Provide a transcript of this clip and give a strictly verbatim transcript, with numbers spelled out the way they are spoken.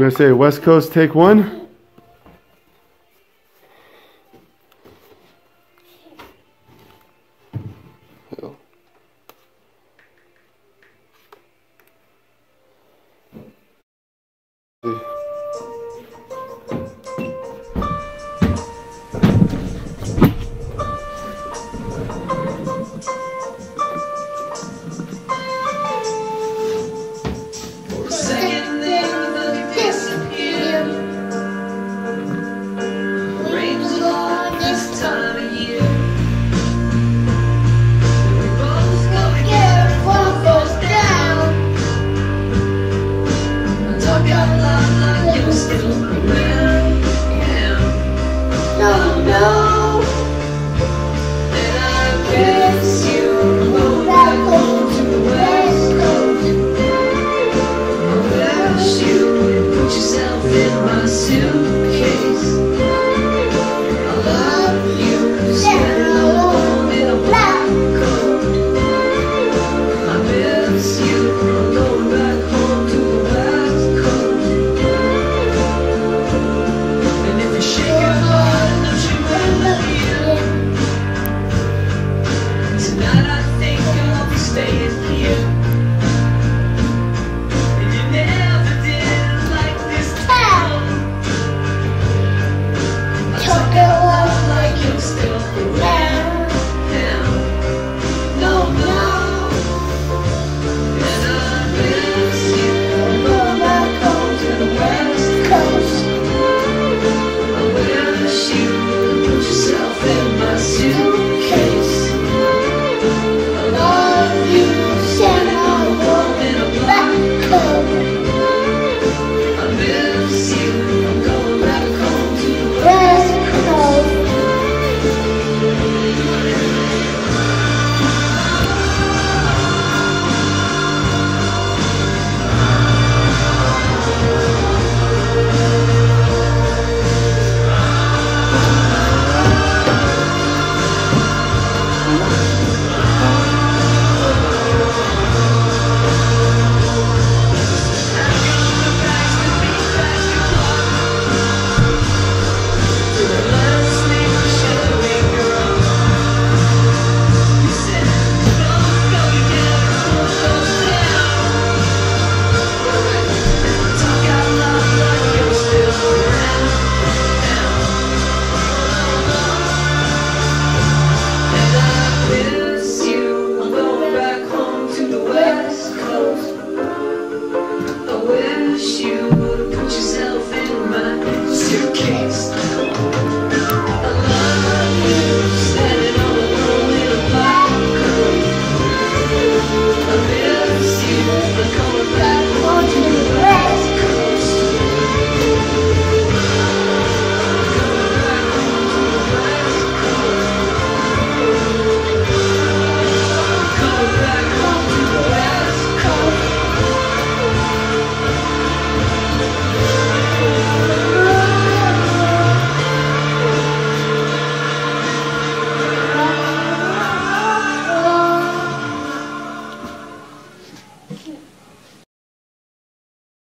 we're going to say West Coast, take one. Oh. Put yourself in my suit.